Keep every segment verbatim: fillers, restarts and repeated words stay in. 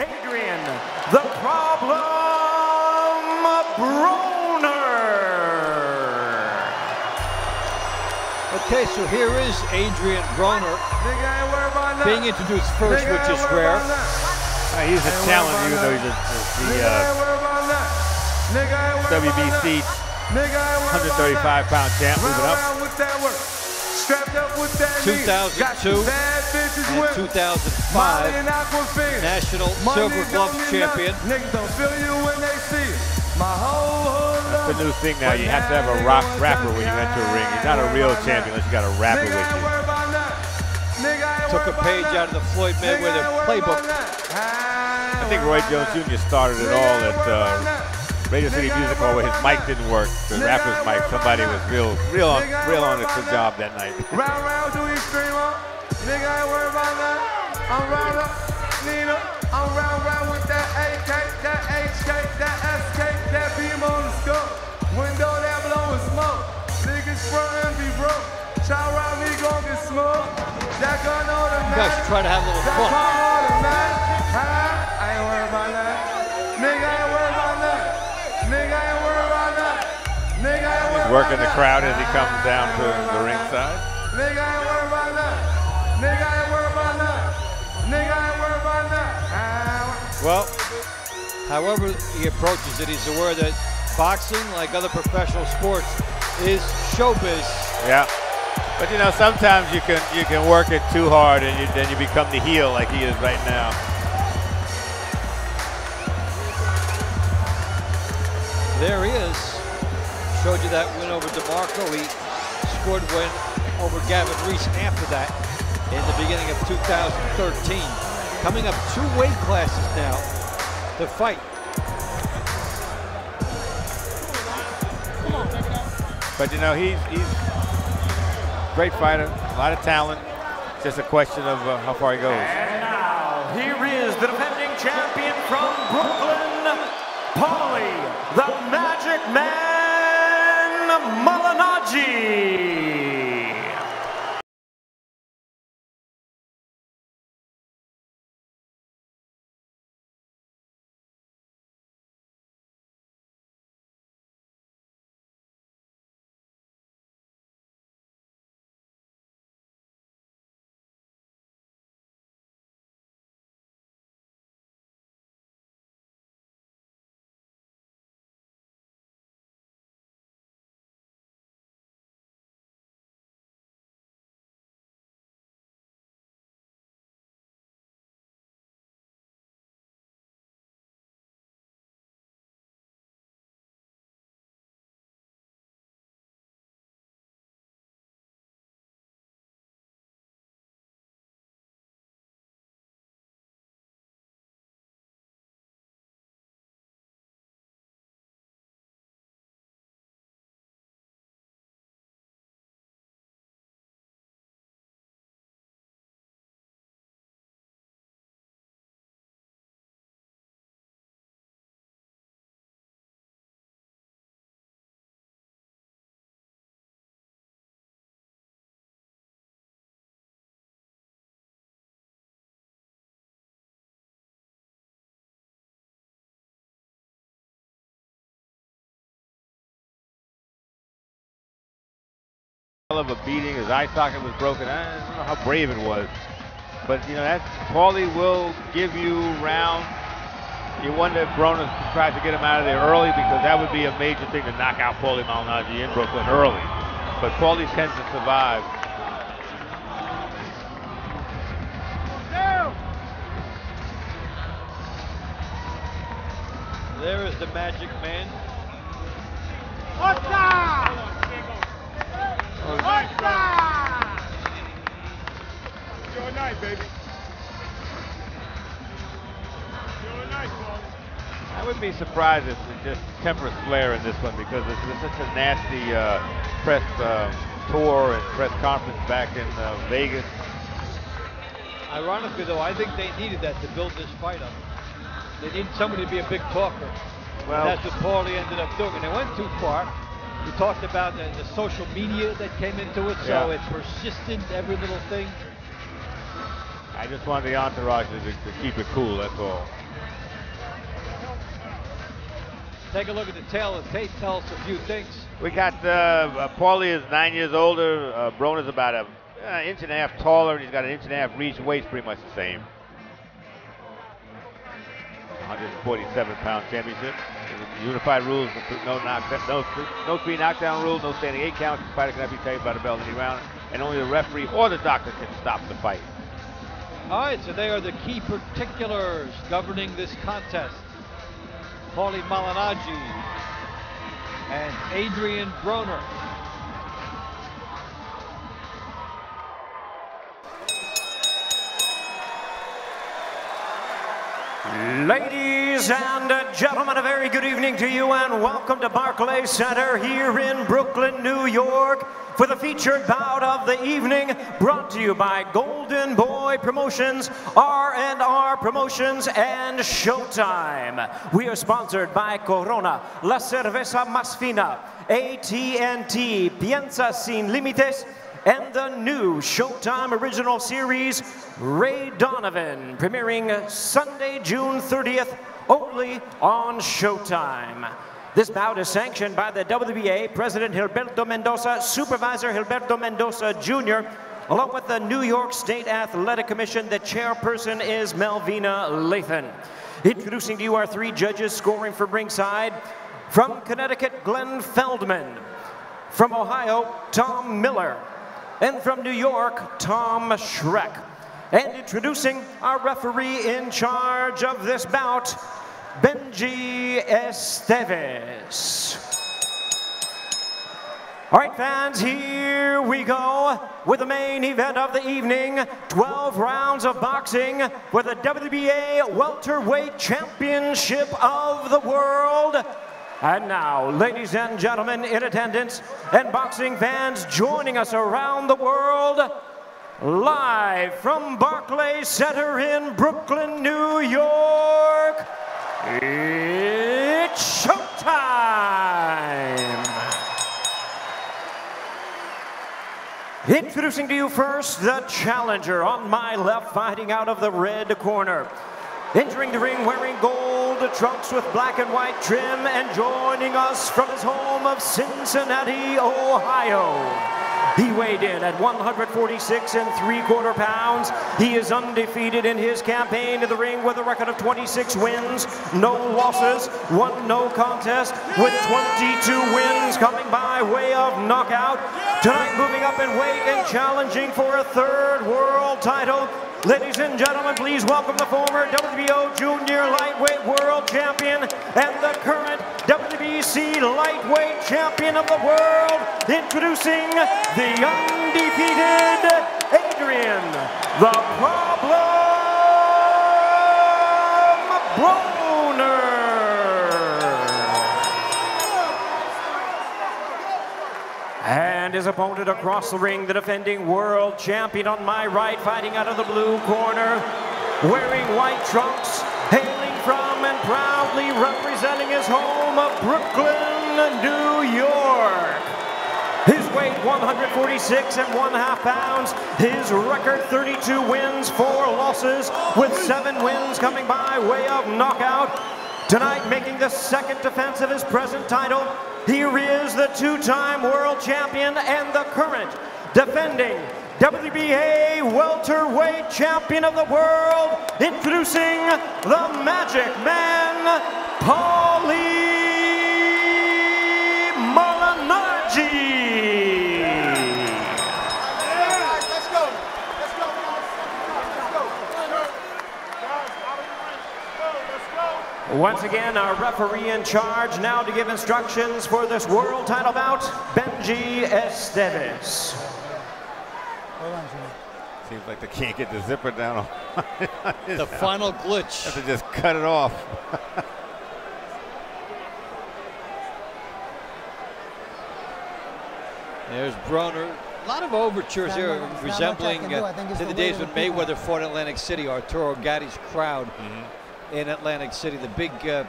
Adrien the Problem Broner. Okay, so here is Adrien Broner being introduced first, which is rare. Uh, he's a talent, even though he's a, the uh, W B C one thirty-five pound champ, moving up. two thousand two and two thousand five National Silver Gloves champion. That's the new thing now. You have to have a rock rapper when you enter a ring. You're not a real champion unless you got a rapper with you. Took a page out of the Floyd Mayweather playbook. I think Roy Jones Junior started it all at uh, Radio City Music Hall where his mic didn't work. The rapper's mic. Somebody was real, real on, real on it for the job that night. Round, round, do we stream up? Nigga, I ain't worried about that. I'm round up, Nina. I'm round, round with that A K, that H K, that S K, that beam on the scope. Window that blowing smoke. Niggas front and be broke. Child round me gon' get smoked. That gun on the man. You guys try to have a little fun. That gun on the man. I ain't worried about that. Nigga, I ain't worried about that. Nigga, I ain't worried about that. Nigga, I ain't worried about that. He's working the crowd as he comes down to the ringside. Nigga, I ain't worried about nothing. Nigga, I ain't worried about nothing. Nigga, I ain't worried about nothing. Well, however he approaches it, he's aware that boxing, like other professional sports, is showbiz. Yeah, but you know, sometimes you can you can work it too hard, and you, then you become the heel like he is right now. There he is. Showed you that win over DeMarco. He scored when. Over Gavin Reese after that in the beginning of two thousand thirteen. Coming up two weight classes now to fight. But you know, he's, he's a great fighter, a lot of talent. Just a question of uh, how far he goes. And now, here is the defending champion from Brooklyn, Paulie the Magic Man Malignaggi. Of a beating, his eye socket was broken. I don't know how brave it was, but you know that Paulie will give you round. You wonder if Broner tried to get him out of there early, because that would be a major thing to knock out Paulie Malignaggi in Brooklyn early. But Paulie tends to survive. There is the Magic Man. What's up? Your night, baby. Your night, I would be surprised if it's just temper flare in this one, because it's, it's such a nasty uh, press uh, tour and press conference back in uh, Vegas. Ironically, though, I think they needed that to build this fight up. They needed somebody to be a big talker. Well, and that's what Paulie ended up doing, and they went too far. We talked about the, the social media that came into it, yeah. So it's persistent, every little thing. I just wanted the entourage to, to keep it cool, that's all. Take a look at the tail as Tate tells a few things. We got uh, Paulie is nine years older. Uh, Broner's about an uh, inch and a half taller. And he's got an inch and a half reach. Weight's pretty much the same. one forty-seven pound championship. Unified rules, no knockdown, no, no three knockdown rules, no standing eight counts. The fighter cannot be taken by the bell in any round, and only the referee or the doctor can stop the fight. All right, so they are the key particulars governing this contest. Paulie Malignaggi and Adrien Broner. Ladies and gentlemen, a very good evening to you and welcome to Barclays Center here in Brooklyn, New York for the featured bout of the evening, brought to you by Golden Boy Promotions, R and R Promotions, and Showtime. We are sponsored by Corona, La Cerveza Más Fina, A T and T, Piensa Sin Límites, and the new Showtime original series, Ray Donovan, premiering Sunday, June thirtieth, only on Showtime. This bout is sanctioned by the W B A, President Gilberto Mendoza, Supervisor Gilberto Mendoza, Junior, along with the New York State Athletic Commission. The chairperson is Melvina Lathan. Introducing to you our three judges scoring from ringside. From Connecticut, Glenn Feldman. From Ohio, Tom Miller. And from New York, Tom Schreck. And introducing our referee in charge of this bout, Benji Estevez. All right, fans, here we go with the main event of the evening. twelve rounds of boxing for the W B A Welterweight Championship of the World. And now, ladies and gentlemen in attendance and boxing fans joining us around the world, live from Barclays Center in Brooklyn, New York, it's Showtime! Introducing to you first the challenger on my left, fighting out of the red corner. Entering the ring wearing gold trunks with black and white trim and joining us from his home of Cincinnati, Ohio. He weighed in at one forty-six and three quarter pounds. He is undefeated in his campaign in the ring with a record of twenty-six wins, no losses, one no contest, with twenty-two wins coming by way of knockout. Tonight moving up in weight and challenging for a third world title. Ladies and gentlemen, please welcome the former W B O Junior Lightweight World Champion and the current W B C Lightweight Champion of the World, introducing the undefeated Adrien "The Problem" Broner. And And his opponent across the ring, the defending world champion on my right, fighting out of the blue corner, wearing white trunks, hailing from and proudly representing his home of Brooklyn, New York. His weight one forty-six and one half pounds. His record thirty-two wins, four losses, with seven wins coming by way of knockout. Tonight making the second defense of his present title, here is the two-time world champion and the current defending W B A welterweight champion of the world, introducing the Magic Man, Paulie Malignaggi. Yeah, let's go. Let's go. Let's go. Let's go. Let's go. Once again, our referee in charge now to give instructions for this world title bout, Benji Estevez. Seems like they can't get the zipper down. The final glitch. Have to just cut it off. There's Broner. A lot of overtures here resembling uh, to the days when Mayweather fought Atlantic City, Arturo Gatti's crowd mm-hmm. in Atlantic City. The big... Uh,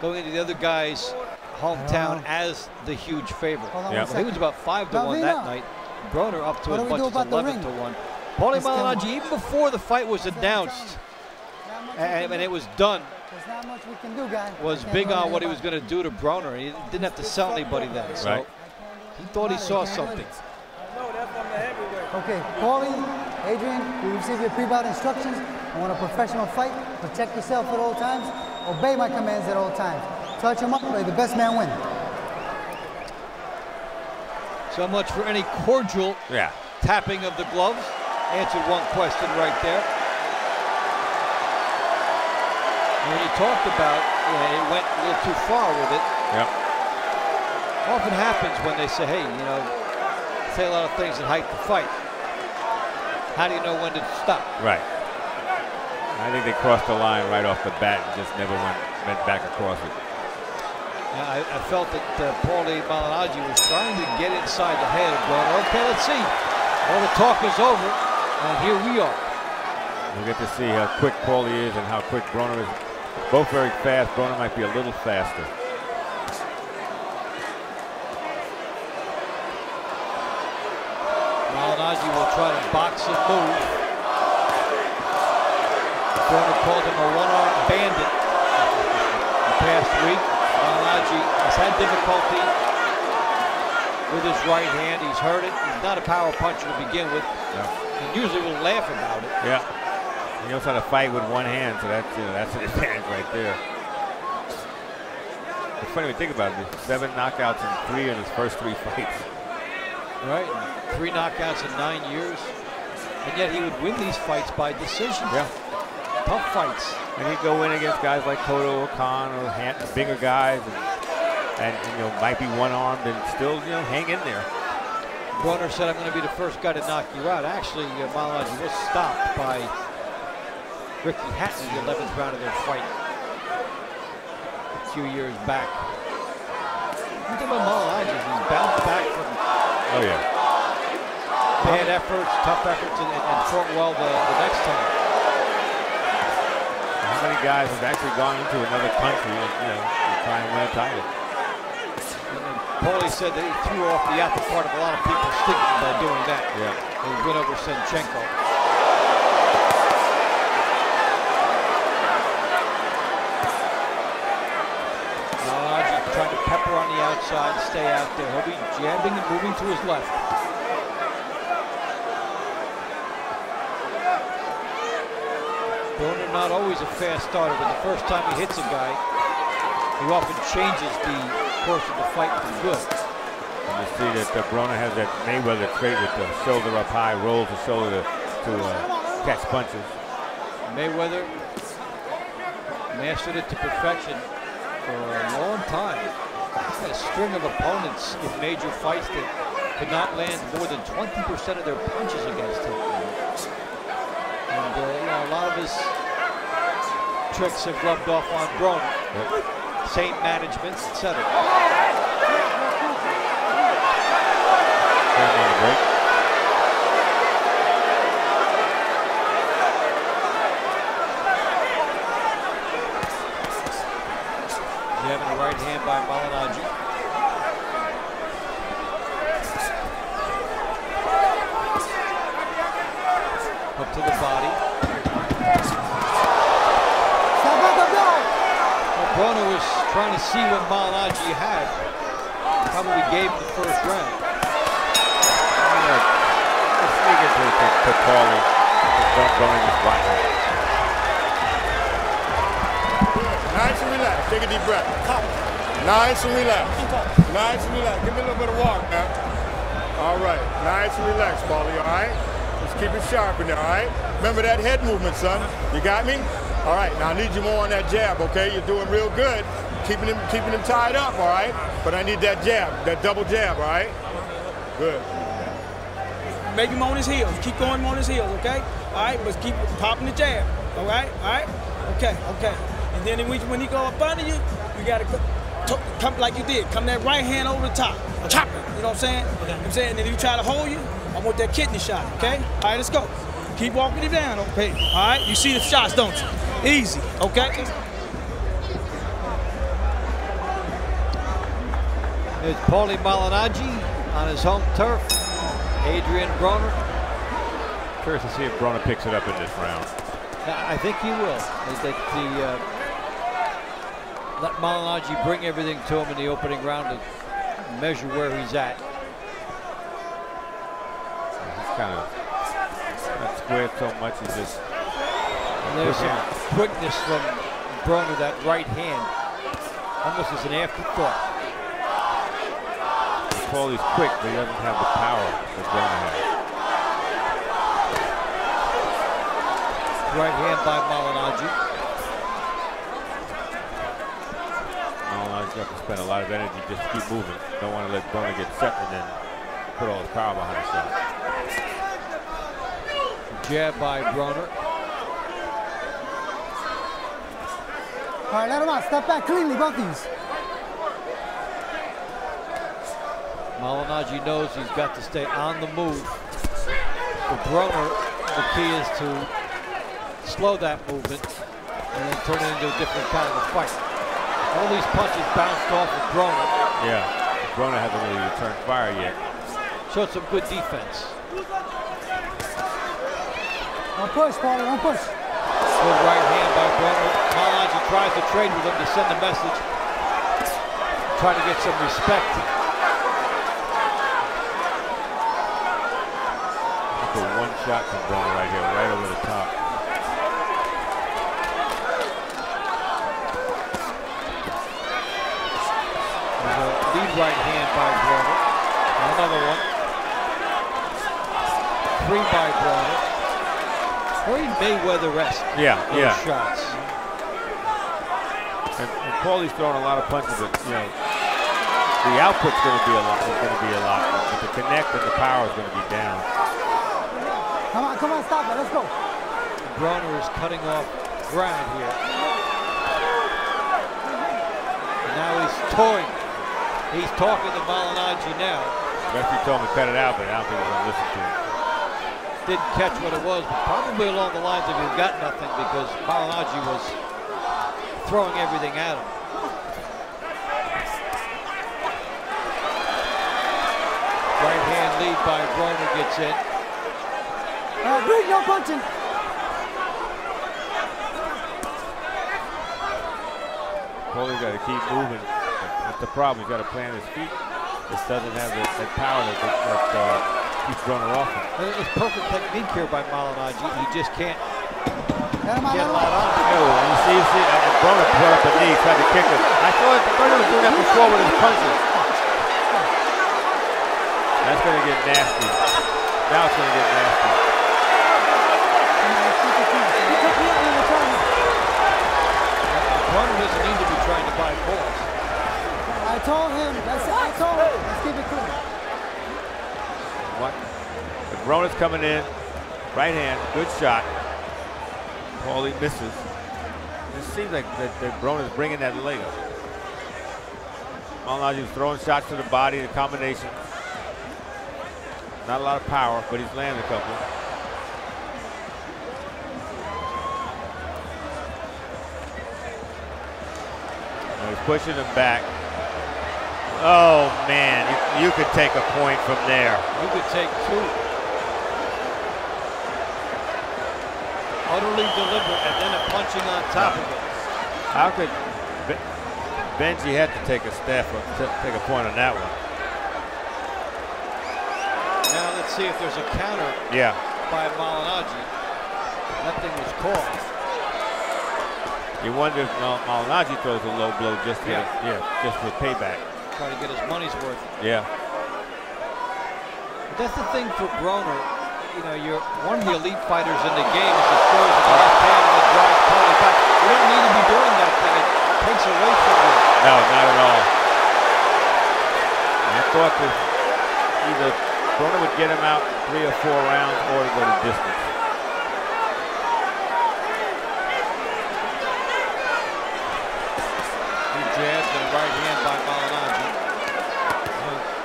going into the other guy's hometown as the huge favorite. Yep. I think it was about five to one that night. Broner up to as much as eleven to one. Paulie Malignaggi, even before the fight was announced, and, and it was done, There's not much we can do, guys. Was big on what he was going to do to Broner. He didn't have to sell anybody then. So right. He thought he saw something. No, that's from the heavyweight. Okay, Paulie, Adrien, you received your pre-bout instructions. You want a professional fight. Protect yourself at all times. Obey my commands at all times. Touch him up, play the best man win. So much for any cordial yeah. tapping of the gloves. Answered one question right there. When he talked about, you know, it went a little too far with it. Yep. Often happens when they say, hey, you know, say a lot of things and hype the fight. How do you know when to stop? Right. I think they crossed the line right off the bat and just never went, went back across it. Yeah, I, I felt that uh, Paulie Malignaggi was trying to get inside the head of Broner. Okay, let's see. All the talk is over, and here we are. We'll get to see how quick Paulie is and how quick Broner is. Both very fast. Broner might be a little faster. Malignaggi will try to box and move. Broner called him a one-arm bandit the past week. Malignaggi has had difficulty with his right hand. He's hurt it. He's not a power puncher to begin with. No. He usually will laugh about it. Yeah. He knows how to fight with one hand, so that's, you know, that's an advantage right there. It's funny when you think about it. There's seven knockouts and three in his first three fights. Right. Three knockouts in nine years. And yet he would win these fights by decision. Yeah. Tough fights. And he'd go in against guys like Cotto or Khan or Hatton, bigger guys. And, and, you know, might be one-armed and still, you know, hang in there. Broner said, I'm going to be the first guy to knock you out. Actually, uh, Malignaggi was stopped by Ricky Hatton, the eleventh round of their fight a few years back. You think about Malignaggi, he's bounced back from oh, yeah. bad efforts, tough efforts, and, and fought well the, the next time. How many guys have actually gone into another country and, you know, try and win a title? Paulie said that he threw off the apple cart of a lot of people's thinking by doing that. Yeah. He went over Senchenko. Pepper on the outside, stay out there. He'll be jabbing and moving to his left. Broner not always a fast starter, but the first time he hits a guy, he often changes the course of the fight for good. And you see that uh, Broner has that Mayweather trait with the shoulder up high, roll the shoulder to uh, catch punches. Mayweather mastered it to perfection for a long time. Had a string of opponents in major fights that could not land more than twenty percent of their punches against him. And uh, you know, a lot of his tricks have rubbed off on Broner. Yep. Same management, et cetera. Having a right hand by Malignaggi. Up to the body. Well, Broner was trying to see what Malignaggi had. Probably gave him the first round. Let's take it to Paulie. Broner just watching. Nice and relax. Take a deep breath. Nice and relax. Nice and relax. Give me a little bit of walk now. All right. Nice and relax, Paulie. All right. Just keep it sharp in there. All right. Remember that head movement, son. You got me? All right. Now I need you more on that jab. Okay. You're doing real good. Keeping him, keeping him tied up. All right. But I need that jab, that double jab. All right. Good. Make him on his heels. Keep going on his heels. Okay. All right. But keep popping the jab. All right. All right. Okay. Okay. And then when he go up under you, you gotta come like you did. Come that right hand over the top, chop it. You know what I'm saying? You know what I'm saying? And if you try to hold you, I want that kidney shot. Okay. All right, let's go. Keep walking him down. Okay. All right. You see the shots, don't you? Easy. Okay. It's Paulie Malignaggi on his home turf. Adrien Broner. Curious to see if Broner picks it up in this round. I think he will. I think the. Uh, let Malignaggi bring everything to him in the opening round and measure where he's at. He's kind of not squared so much. He's just. And there's some quickness from Broner, that right hand, almost as an afterthought. Paulie's quick, but he doesn't have the power that Broner has. Right hand by Malignaggi. Malignaggi's got to spend a lot of energy just to keep moving. Don't want to let Broner get set and then put all his power behind his shot. Jab by Broner. All right, let him out. Step back cleanly, both these. Malignaggi knows he's got to stay on the move. For Broner, the key is to slow that movement and then turn it into a different kind of a fight. All these punches bounced off of Broner. Yeah, Broner hasn't really returned fire yet. Showed some good defense. Don't push, Paulie, don't push. Good right hand by Broner. Malignaggi tries to trade with him to send a message. Try to get some respect. That's a one shot from Broner right here, right over the top. Right hand by Broner. Another one. Three by Broner. Very Mayweather-esque. Yeah, yeah. Shots. And, and Paulie's throwing a lot of punches, but you know the output's going to be a lot. It's going to be a lot. But the connect and the power is going to be down. Come on, come on, stop it. Let's go. Broner is cutting off ground here. And now he's toying. He's talking to Malignaggi now. Referee told me cut it out, but I don't think he's going to listen to it. Didn't catch what it was, but probably along the lines of you got nothing because Malignaggi was throwing everything at him. Right hand lead by Broner gets in. Oh, great, no punching. Paulie got to keep moving. That's the problem. He's got to plan his feet. This doesn't have the, the power that, that uh, keeps Broner off him. It's perfect technique here by Malignaggi. He just can't get a lot on him. Oh, and you see, you see uh, Broner brought up a knee, tried to kick him. I thought Broner was doing that before with his punches. That's going to get nasty. Now it's going to get nasty. Broner doesn't need to be trying to buy balls. I told him, that's it, I told him, let's keep it clean. What? Broner's coming in, right hand, good shot. Paulie misses. It seems like that, that Broner's bringing that leg up. Malignaggi's throwing shots to the body, the combination. Not a lot of power, but he's landing a couple. And he's pushing him back. Oh, man, you, you could take a point from there. You could take two. Utterly deliberate, and then a punching on top no. of it. How could ben Benji had to take a step or take a point on that one? Now let's see if there's a counter yeah. by Malignaggi. Nothing was called. You wonder if uh, Malignaggi throws a low blow just for, yeah. Yeah, just for payback. Trying to get his money's worth. Yeah. But that's the thing for Broner. You know, you're one of the elite fighters in the game is the throws of the left hand and the drive Paulie back. You don't need to be doing that thing. It takes away from you. No, not at all. And I thought that either Broner would get him out three or four rounds or to go to distance. He jabs and right hand by Malignaggi.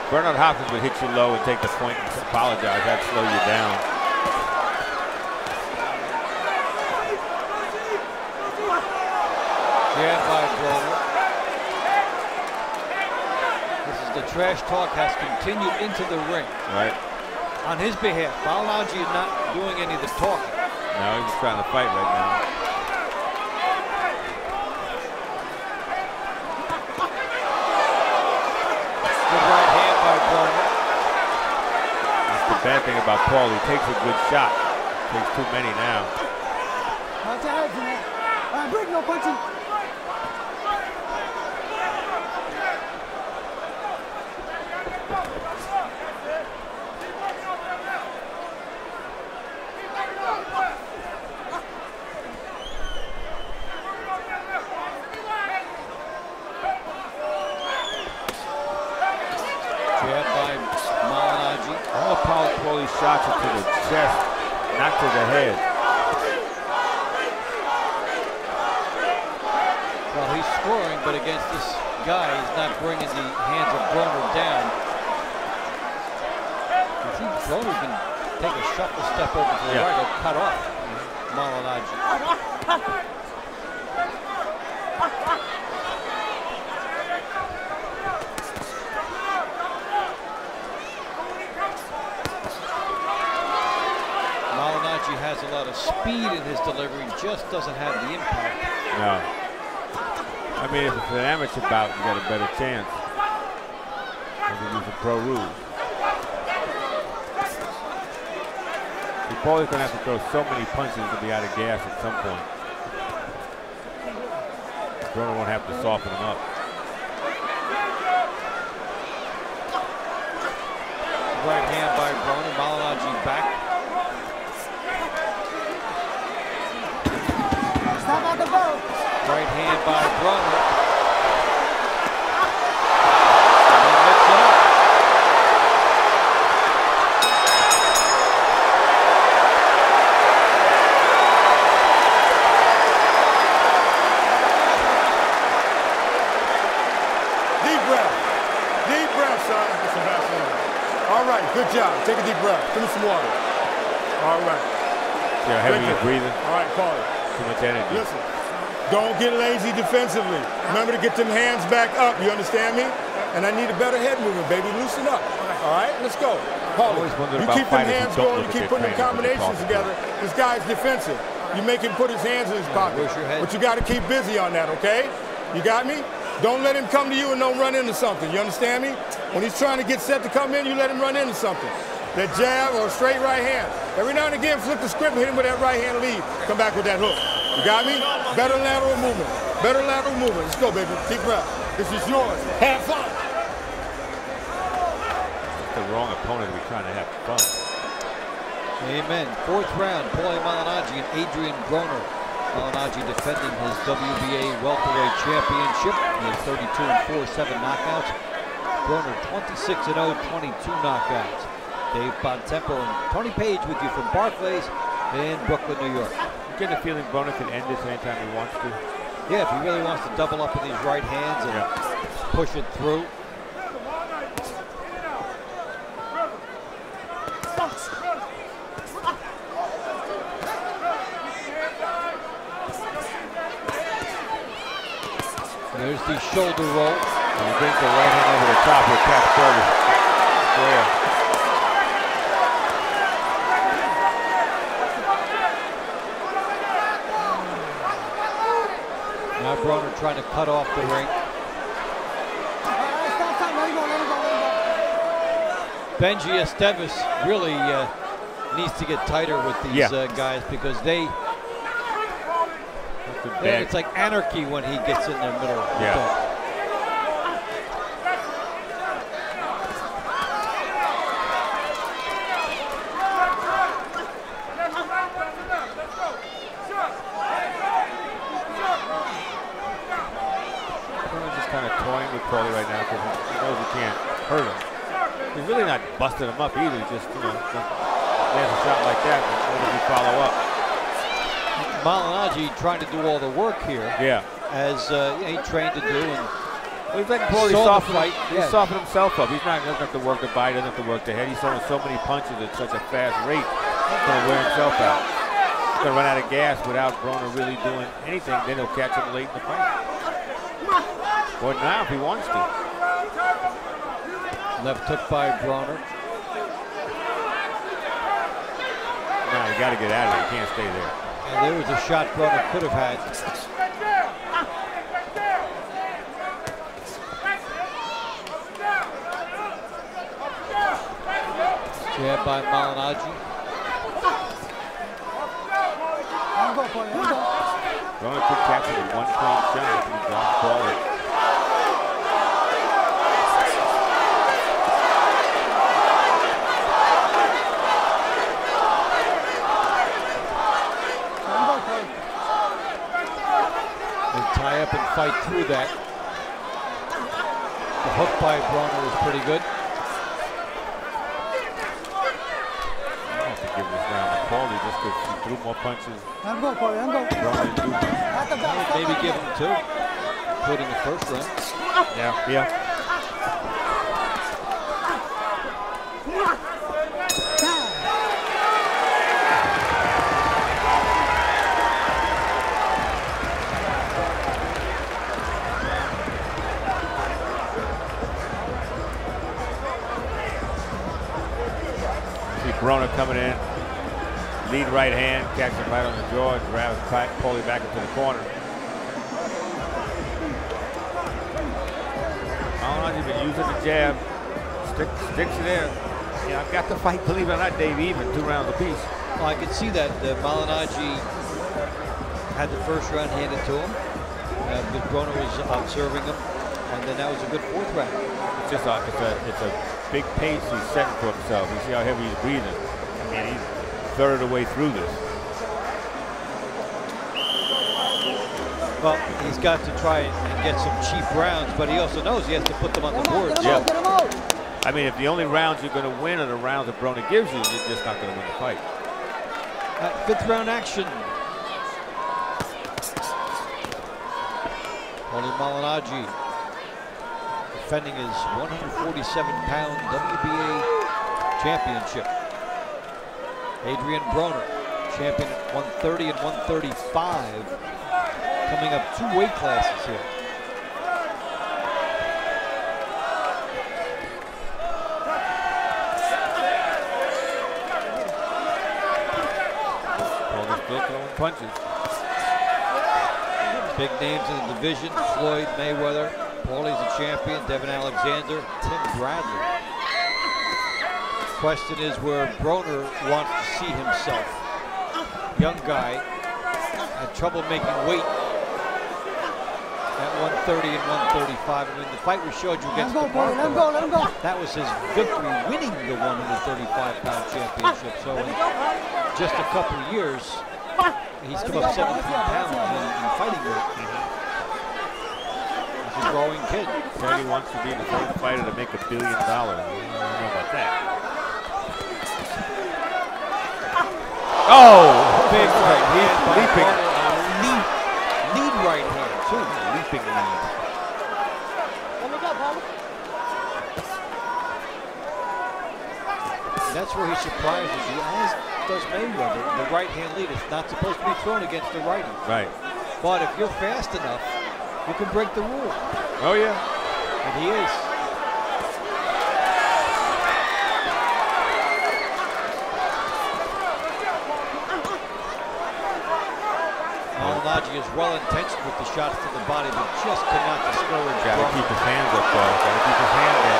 Bernard Hopkins would hit you low and take the point and apologize. That'd slow you down. Yeah, by Broner. This is the trash talk has continued into the ring. Right. On his behalf, Malignaggi is not doing any of the talking. No, he's just trying to fight right now. bad thing about Paul, he takes a good shot. Takes too many now. I break no punching. Shots are to the chest, not to the head. Well, he's scoring, but against this guy, he's not bringing the hands of Broner down. You see, Broner can take a shuffle step over to the yeah. right and cut off Malignaggi. Has a lot of speed in his delivery, just doesn't have the impact. No. I mean, if it's an amateur bout, you got a better chance. I think it's a pro rule. Paulie's gonna have to throw so many punches to be out of gas at some point. Broner won't have to soften him up. Right hand by Broner, Malignaggi back. Right hand by Broner. And then lifts it up. Deep breath. Deep breath, son. All right, good job. Take a deep breath. Finish some water. All right. Yeah, heavy breathing. All right, call it. Too much energy. Listen. Don't get lazy defensively. Remember to get them hands back up, you understand me? And I need a better head movement, baby. Loosen up. All right, let's go. Paulie, you keep them hands going, you keep putting them combinations together. This guy's defensive. You make him put his hands in his pocket. But you got to keep busy on that, okay? You got me? Don't let him come to you and don't run into something, you understand me? When he's trying to get set to come in, you let him run into something. That jab or straight right hand. Every now and again, flip the script and hit him with that right hand lead. Come back with that hook. You got me? Better lateral movement. Better lateral movement. Let's go, baby. Deep breath. This is yours. Have fun. That's the wrong opponent to be trying to have fun. Amen. Fourth round, Paulie Malignaggi and Adrien Broner. Malignaggi defending his W B A welterweight championship. He has thirty-two and four, seven knockouts. Broner twenty-six and oh, twenty-two knockouts. Dave Bontempo and Tony Paige with you from Barclays in Brooklyn, New York. Get the feeling Broner can end this anytime he wants to. Yeah, if he really wants to double up with these right hands and yeah. push it through. There's the shoulder roll. And he brings the right hand over the top with cap shoulders. Square. Now Broner trying to cut off the ring. Benji Estevez really uh, needs to get tighter with these yeah. uh, guys because they, they, it's like anarchy when he gets in the middle. Yeah. Paulie right now because he knows he can't hurt him. He's really not busting him up either. Just, you know, there's a shot like that, and what does he follow up? Malignaggi trying to do all the work here. Yeah. As uh, he trained to do. And well, he's letting Paulie soften, fight. He's yeah. soften himself up. He's not going to have to work the body, doesn't have to work the head. He's throwing so many punches at such a fast rate, he's going to wear himself out. He's going to run out of gas without Broner really doing anything. Then he'll catch him late in the fight. Or now if he wants to. Left hook by Broner. No, you got to get out of it. You can't stay there. And there was a shot Broner could have had. Jab by Malignaggi. Broner could catch it with one clean shot and gone forward. And tie up and fight through that. The hook by Broner was pretty good. Paulie just because she threw more punches. I'm going, Paulie, I'm going. Maybe give him two, including the first round. Yeah, yeah. See Broner coming in. Lead right hand, catches right on the jaw, grabs Paulie back into the corner. Malignaggi been using the jab, Stick, sticks there. Yeah, I've got the fight, believe it or not, Dave, even two rounds apiece. Well, I could see that uh, Malignaggi had the first round handed to him, uh, but Broner was observing him, and then that was a good fourth round. It's just a, it's a, it's a big pace he's setting for himself. You see how heavy he's breathing. I mean, he's third of the way through this. Well, he's got to try and get some cheap rounds, but he also knows he has to put them on the board. Yeah. I mean, if the only rounds you're going to win are the rounds that Broner gives you, you're just not going to win the fight. Uh, fifth round action. Paulie Malignaggi defending his one forty-seven pound W B A championship. Adrien Broner, champion at one thirty and one thirty-five, coming up two weight classes here. Broner's still throwing punches. Big names in the division: Floyd Mayweather, Paulie's a champion, Devin Alexander, Tim Bradley. Question is where Broner wants to see himself. Young guy had trouble making weight at one thirty and one thirty-five. I mean, the fight we showed you against DeMarco, that was his victory, winning the one thirty-five pound championship. So in just a couple of years, he's come up seventeen pounds in, in fighting weight. Mm-hmm. He's a growing kid. He wants to be the first fighter to make a billion dollars. I don't know about that. Oh, big right hand, leaping, lead, lead right hand too, leaping lead. That's where he surprises you, as does Mayweather. The right hand lead is not supposed to be thrown against the righty. Right. But if you're fast enough, you can break the rule. Oh yeah, and he is. Malignaggi is well intentioned with the shots to the body, but just cannot discourage. Got to keep his hands up, though. Got to keep his hands up.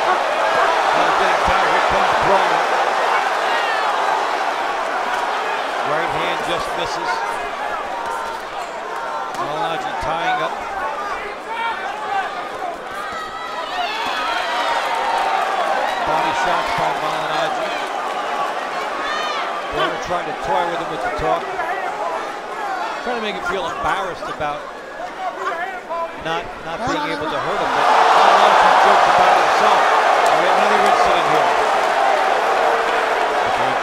Here comes Broner. Right hand just misses. Malignaggi tying up. Body shots by Malignaggi. Broner trying to toy with him with the talk. Trying to make him feel embarrassed about not not being able to hurt him, but Malignaggi jokes about himself. We have another incident here. Okay.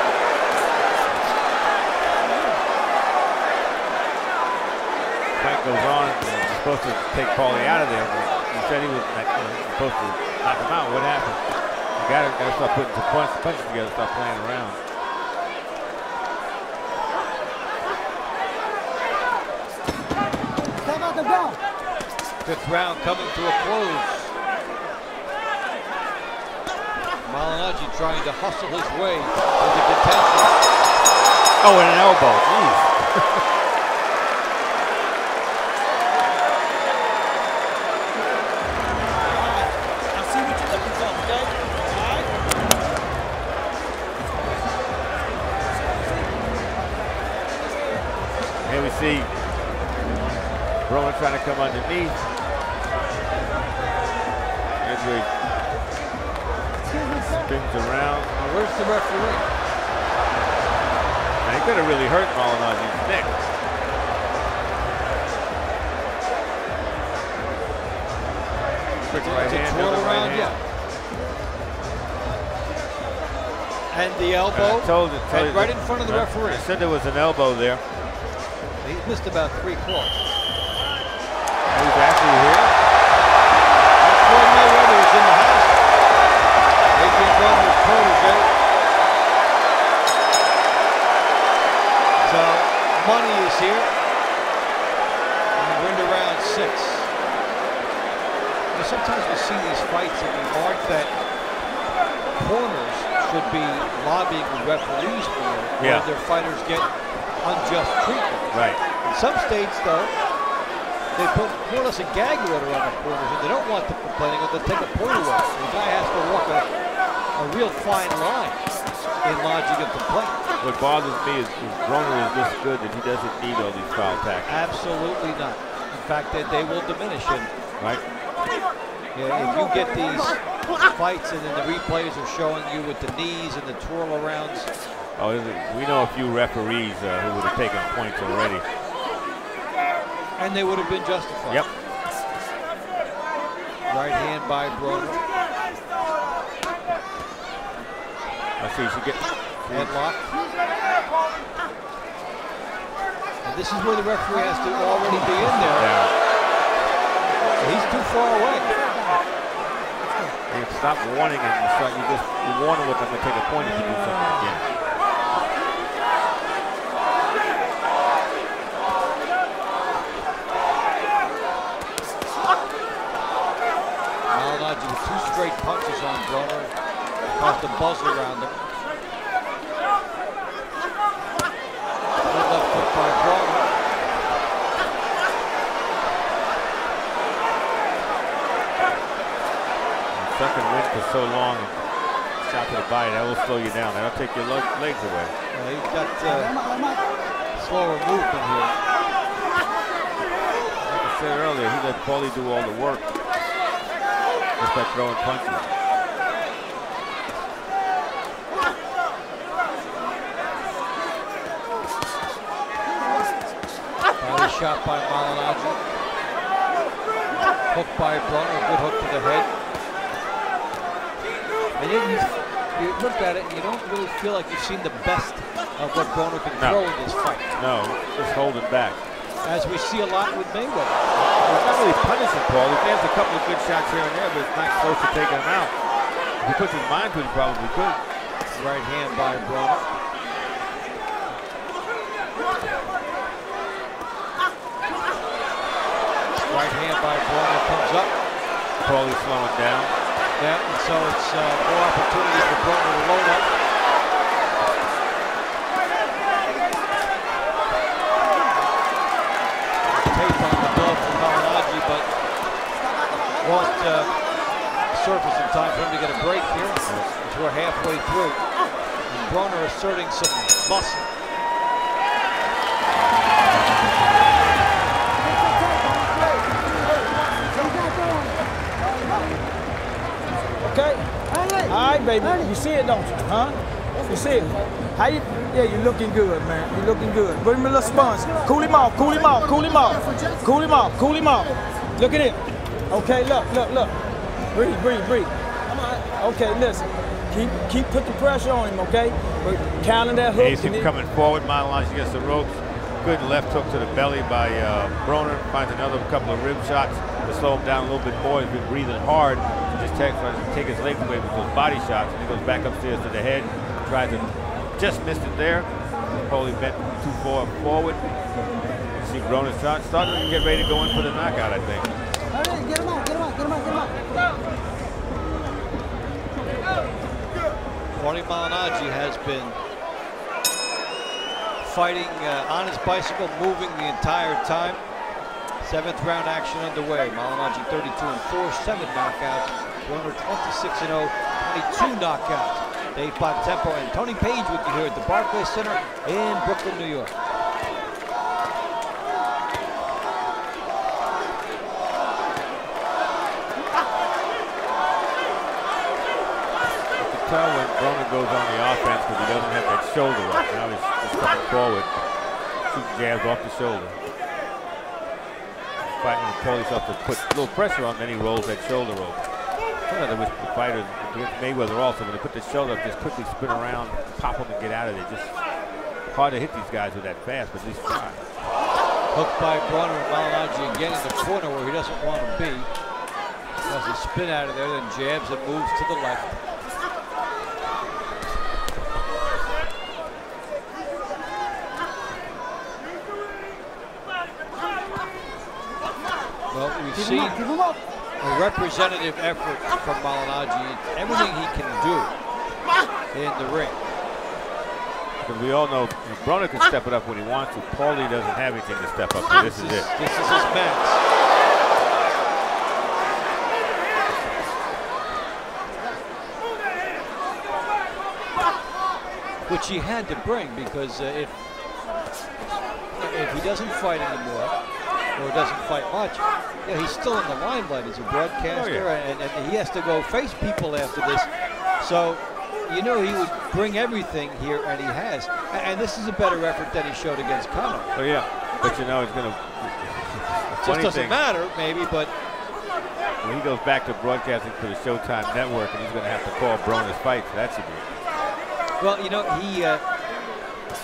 Frank goes on. He's supposed to take Paulie out of there. But he said he was like, you know, supposed to knock him out. What happened? You got to start putting some punches punch together. Stop playing around. Fifth round coming to a close. Malignaggi trying to hustle his way to the contention. Oh, and an elbow, jeez. I see what you're looking for, okay? All right. Rowan trying to come underneath. Edwig spins around. Now where's the referee? Man, he could have really hurt Malignaggi's neck. Quick right hand, twirl around, right hand. Yeah. And the elbow, I told it, told and right in front of the I, referee. I said there was an elbow there. He missed about three quarters. He's actually here. And Floyd Mayweather is in the house. Adrien Broner's protege. So money is here. And we're into round six. Sometimes we see these fights in the art that corners should be lobbying the referees for yeah. where their fighters get unjust treatment. Right. In some states, though, they put more or less a gag order on the corners, and they don't want them complaining, or they take a point away. The guy has to walk a, a real fine line in lodging a complaint. What bothers me is, is Broner is this good that he doesn't need all these foul tackles. Absolutely not. In fact, they, they will diminish him. Right. Yeah, if you get these fights and then the replays are showing you with the knees and the twirl arounds. Oh, we know a few referees uh, who would have taken points already. And they would have been justified. Yep. Right hand by Broner. I see she gets headlock. And this is where the referee has to already be in there. Yeah. He's too far away. You stop warning him. It's like you just you warn him with him to take a point if you do something again. Malignaggi with two straight punches on Broner. Caught the buzzer around him. Good left hook by Broner. Second win for so long, shot to the body, that will slow you down. That'll take your legs away. Well, he's got uh, slower movement here. Like I said earlier, he let Paulie do all the work. Just by throwing punches. Body shot by Malignaggi. Hook by Broner, good hook to the head. And you, you look at it and you don't really feel like you've seen the best of what Broner can no. throw in this fight. No, just holding back. As we see a lot with Mayweather. He's not really punishing Paul. He has a couple of good shots here and there, but it's not close to taking him out. If he puts his mind to it, he probably could. Right hand by Broner. Right hand by Broner comes up. Paulie's slowing down. Yeah, and so it's uh, more opportunity for Broner to load up. Tape on the glove for Malignaggi, but won't uh, surface in time for him to get a break here. As we're halfway through, and Broner asserting some muscle. All right, baby, you see it, don't you? Huh? You see it? How you? Yeah, you're looking good, man. You're looking good. Bring him a little sponge. Cool him off, cool him off, cool him off. Cool him off, cool him off. Look at him. Okay, look, look, look. Breathe, breathe, breathe. Okay, listen. Keep keep put the pressure on him, okay? We're counting that hook. He's coming forward, Malignaggi against the ropes. Good left hook to the belly by uh, Broner. Finds another couple of rib shots to slow him down a little bit more. He's been breathing hard. Just take, take his legs away with those body shots. And he goes back upstairs to the head. Tries to just missed it there. Paulie bent too far forward. You see Broner's shot. Starting to get ready to go in for the knockout, I think. All right, get him out, get him out, get him out, get him out. Paulie Malignaggi has been fighting uh, on his bicycle, moving the entire time. Seventh round action underway. Malignaggi thirty-two and four, seven knockouts. Broner twenty-six and oh, twenty-two knockouts. Dave Bontempo and Tony Paige with you here at the Barclays Center in Brooklyn, New York. tell when Broner goes on the offense because he doesn't have that shoulder up. Now he's just coming forward, shooting jabs off the shoulder. Fighting with Paulie's up to put a little pressure on, then he rolls that shoulder over. Another with the fighters, Mayweather also, when they put the shoulder up, just quickly spin around, pop him and get out of there. Just hard to hit these guys with that fast, but at least try. Hooked by Broner and Malignaggi again in the corner where he doesn't want to be. Does a spin out of there, then jabs and moves to the left. Well, we've give seen him up, give him up. a representative effort from Malignaggi, everything he can do in the ring. Because we all know Broner can step it up when he wants to. Paulie doesn't have anything to step up, so this is it. This is his match. Which he had to bring, because uh, if if he doesn't fight anymore, or doesn't fight much, yeah, he's still in the limelight as a broadcaster, oh, yeah. and, and he has to go face people after this. So you know he would bring everything here, and he has. And, and this is a better effort than he showed against Cotto. Oh yeah, but you know it's gonna. It just doesn't thing. matter, maybe, but. When he goes back to broadcasting for the Showtime network, and he's gonna have to call Broner's fights. So that should be. Well, you know, he uh,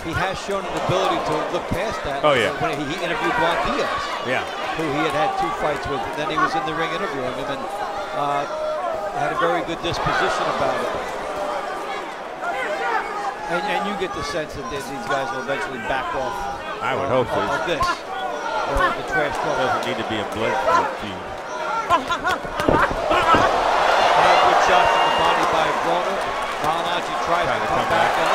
he has shown an ability to look past that. Oh, yeah. When he, he interviewed Juan Diaz, yeah. who he had had two fights with, and then he was in the ring interviewing him, and uh, had a very good disposition about it. And, and you get the sense that these guys will eventually back off I would uh, hope so. of this. Or the trash talk. Doesn't need to be a blitz. Good shot from the body by Broner. Malignaggi tries to, to come, come back, back.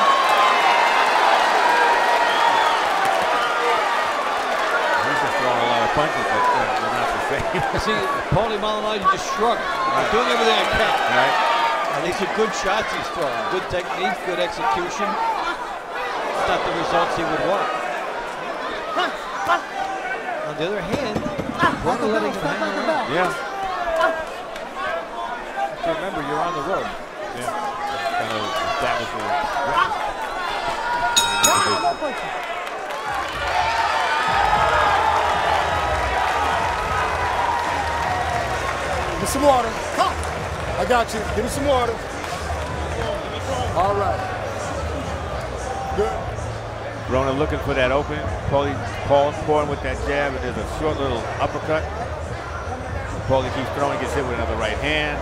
He's just throwing a lot of punches, but uh, they're not the same. See, Paulie Malignaggi just shrugged. Right. He's doing everything I can. Right. And these are good shots he's throwing. Good technique, good execution. It's not the results he would want. On the other hand, Broner letting him hang around. Yeah. So remember, you're on the road. Yeah. That was really good. Get some water. I got you. Give me some water. All right. Good. Broner looking for that open. Paulie calls for him with that jab, and there's a short little uppercut. Paulie keeps throwing, gets hit with another right hand.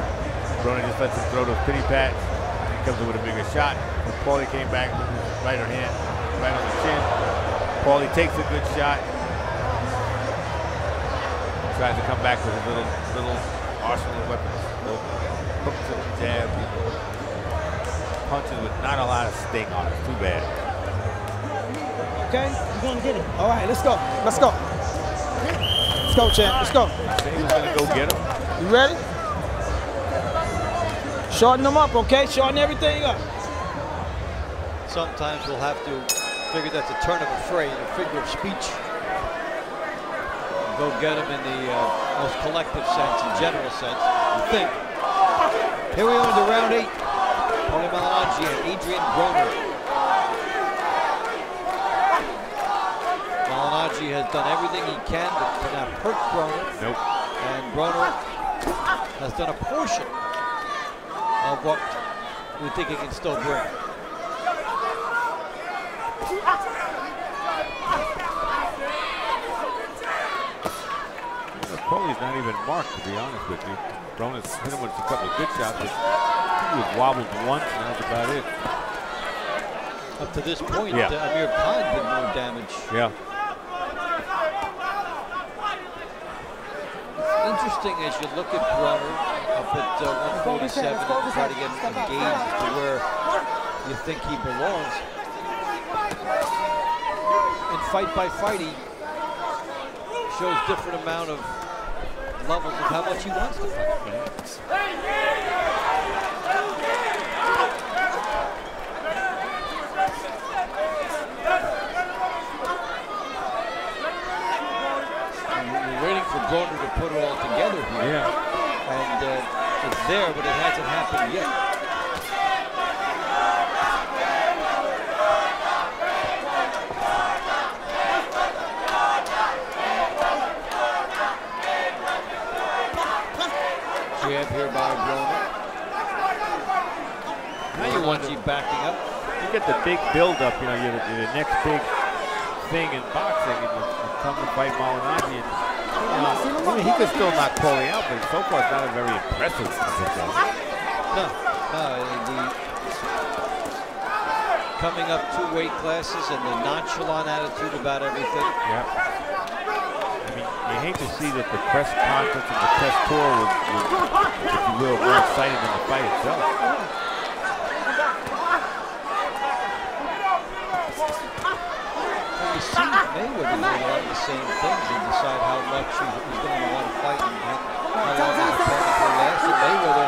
Broner just lets him throw those pity pats. Comes in with a bigger shot. Paulie came back with his right hand, right on the chin. Paulie takes a good shot. Tries to come back with his little, little arsenal of weapons. Little hooks and jabs. Punches with not a lot of sting on it. Too bad. Okay, you're gonna get it. All right, let's go. Let's go. Let's go, champ. Let's go. He was gonna go get him. You ready? Shorten them up, okay? Shorten everything up. Sometimes we'll have to figure that's a turn of a phrase, a figure of speech. Go get them in the uh, most collective sense, in general sense, you think. Here we are into round eight. Paulie Malignaggi and Adrien Broner. Malignaggi has done everything he can but cannot hurt Broner. Nope. And Broner has done a portion of what we think he can still bring. Paulie's not even marked, to be honest with you. Broner's hit him with a couple of good shots, but he was wobbled once, and that's about it. Up to this point, yeah. uh, Amir Khan did no damage. Yeah. It's interesting as you look at Broner. But uh, one forty-seven and try to get engaged to where you think he belongs. And fight by fight, he shows different amount of levels of how much he wants to fight. And we're waiting for Broner to put it all together here. Yeah. And uh, it's there, but it hasn't happened yet. jab here by Broner. Now you want to keep backing up. You get the big build-up, you know, you're the, you're the next big thing in boxing, and you, you come to fight Malignaggi. And, uh, I mean, he could still knock Paulie out, but so far it's not a very impressive position. No, no, indeed. Coming up two weight classes and the nonchalant attitude about everything. Yeah. I mean, you hate to see that the press conference and the press tour was, was if you will, more exciting than the fight itself. Well, you see Mayweather doing a lot of the same things and decide how much he's going to want to fight and how long he's going to last. And Mayweather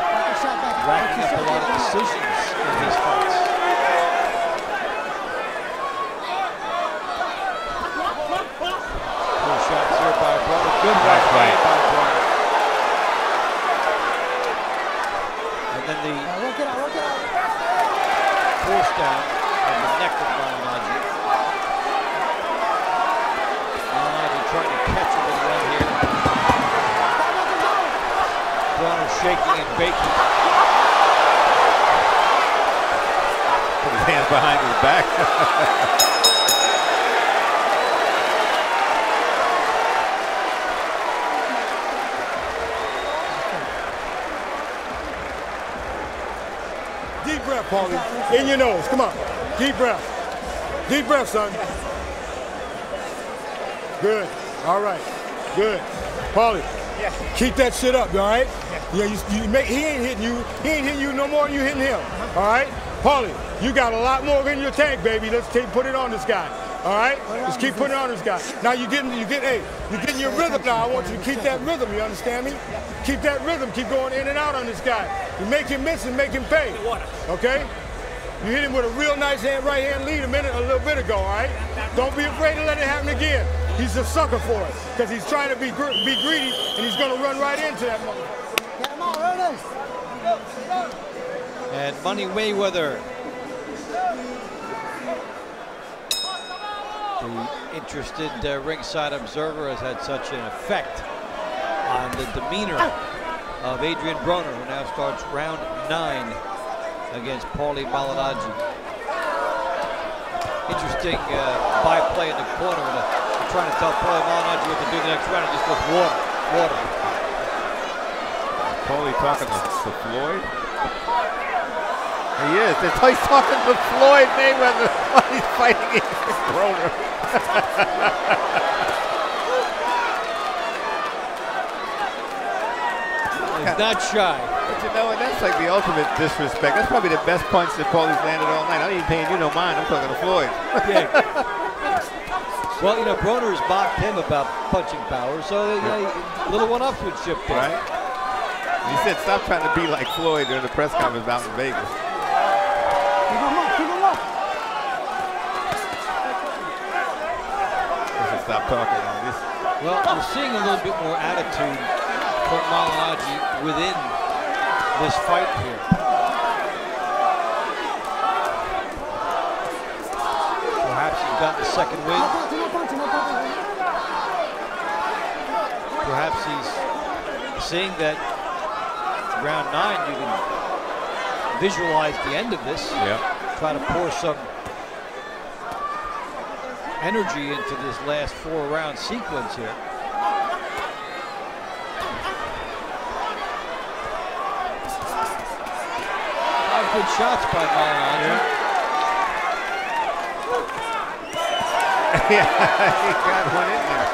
racking up a lot of decisions in his fights. Good right, right. And then the look it out, look it out. Push down on the neck of Malignaggi. Malignaggi trying to catch him in one here. Broner shaking and baking. Put his hand behind his back. Paulie, in your nose, come on. Deep breath. Deep breath, son. Good. All right. Good. Paulie, yes. Keep that shit up, all right? Yes. Yeah, you, you make, he ain't hitting you. He ain't hitting you no more than you hitting him, all right? Paulie, you got a lot more in your tank, baby. Let's keep, put it on this guy, all right? Let's keep putting it on this guy. Now you're getting, you're getting, hey, you're getting your rhythm now. I want you to keep that rhythm, you understand me? Keep that rhythm. Keep going in and out on this guy. You make him miss and make him pay, okay? You hit him with a real nice hand, right hand lead a minute, a little bit ago, all right? Don't be afraid to let it happen again. He's a sucker for it, because he's trying to be, gr be greedy, and he's going to run right into that money. Come on, Ernest. And Money Mayweather. The interested uh, ringside observer has had such an effect on the demeanor of Adrien Broner, who now starts round nine against Paulie Malignaggi. Interesting uh, byplay in the corner. And, uh, trying to tell Paulie Malignaggi what to do the next round. It just goes water, water. Paulie talking to, to Floyd? He is. It's like he's talking to Floyd Mayweather while he's fighting against Broner. He's not shy. But you know, and that's like the ultimate disrespect. That's probably the best punch that Paulie's landed all night. I ain't paying you no mind. I'm talking to Floyd. Yeah. Well, you know, Broner's mocked him about punching power, so they, yeah. they, little one-upmanship there. Right. He said, "Stop trying to be like Floyd" during the press conference out in Vegas. Keep him up, keep him up. I should stop talking on this. Well, we're seeing a little bit more attitude from Malignaggi within this fight here. Perhaps he's got the second win. Perhaps he's seeing that round nine, you can visualize the end of this. Yeah. Try to pour some energy into this last four-round sequence here. Good shots by Malignaggi. Yeah, he got one in there.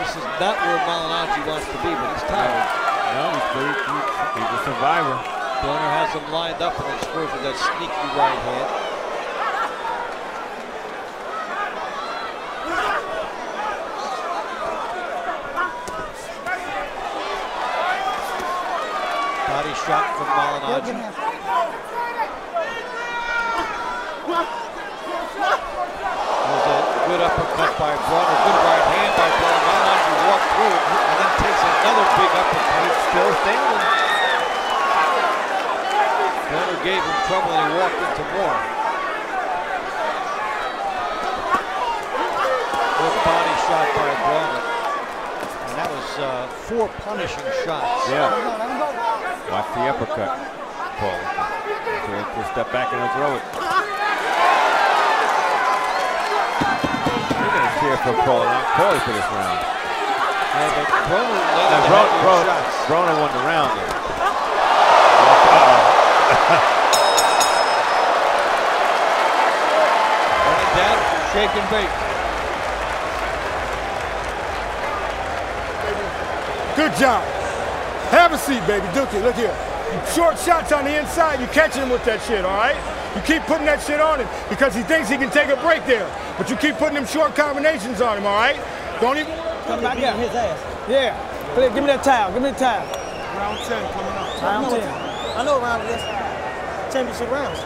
This is not where Malignaggi wants to be, but he's tired. No, he's, pretty, he's a survivor. Broner has him lined up and then scores with that sneaky right hand. Shot from Malignaggi. There's a good uppercut by Broner, good right hand by Broner. Malignaggi walked through it and then takes another big uppercut. He's still standing. Broner gave him trouble and he walked into more. Good body shot by Broner. uh, four punishing shots. Yeah. Watch the uppercut. Paul. He'll step back and he'll throw it. We're going to cheer for Paul. Paulie for this round. Yeah, but Broner, now, Broner, Broner, Broner won the round there. Right down, shake and bake. Good job. Have a seat, baby. Dookie, look here. Short shots on the inside, you catch him with that shit, all right? You keep putting that shit on him because he thinks he can take a break there. But you keep putting them short combinations on him, all right? Don't even... Come back out. His ass. Yeah. Give me that towel. Give me the towel. Round ten coming up. Round ten. I know round this. Championship rounds.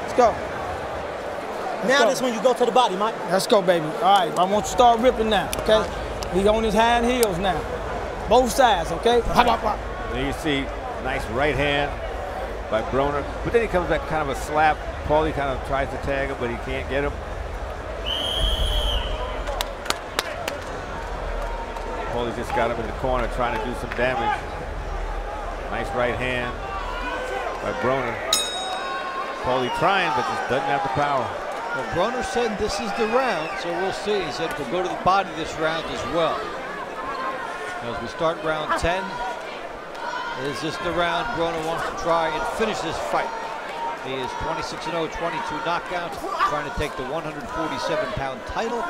Let's go. Let's now go. This when you go to the body, Mike. Let's go, baby. All right. I want you to start ripping now, okay? He's on his hind heels now. Both sides, okay? Hop, hop, hop. There you see, nice right hand by Broner. But then he comes back kind of a slap. Paulie kind of tries to tag him, but he can't get him. Paulie's just got him in the corner trying to do some damage. Nice right hand by Broner. Paulie trying, but just doesn't have the power. Well, Broner said this is the round, so we'll see. He said we'll go to the body this round as well. As we start round ten, is this the round Broner wants to try and finish this fight? He is twenty-six and oh, twenty-two knockouts, trying to take the one forty-seven pound title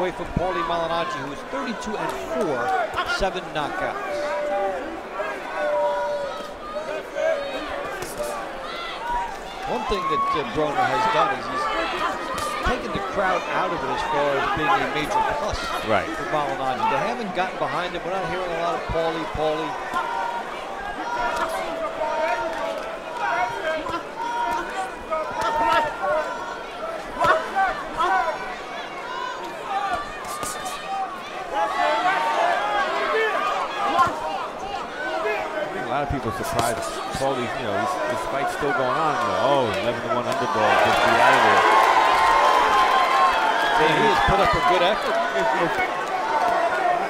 away from Paulie Malignaggi, who is thirty-two and four, seven knockouts. One thing that uh, Broner has done is he's taking the crowd out of it as far as being a major plus right. for Malignaggi. They haven't gotten behind him. We're not hearing a lot of Paulie, Paulie. I think a lot of people are surprised. Paulie, you know, this, this fight's still going on. Oh, eleven to one underdog, just be out of there. He has put up a good effort. If, if,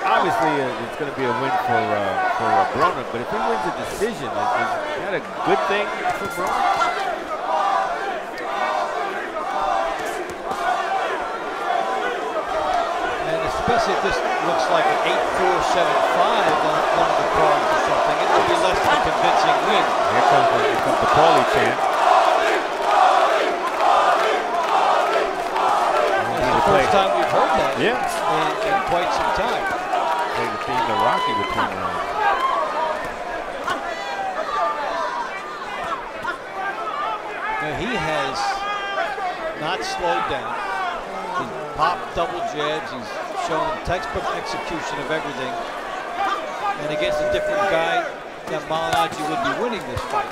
obviously, uh, it's going to be a win for uh, for uh, Broner, but if he wins a decision, is, is that a good thing for Broner? And especially if this looks like an eight four, seven five on one of the cards or something, it will be less than a convincing win. Here comes the, here comes the Paulie chant. First time we've heard that yeah. in, in quite some time. Played the theme of Rocky between them. Now he has not slowed down. He's popped double jabs. He's shown textbook execution of everything. And against a different guy, that Malignaggi would be winning this fight.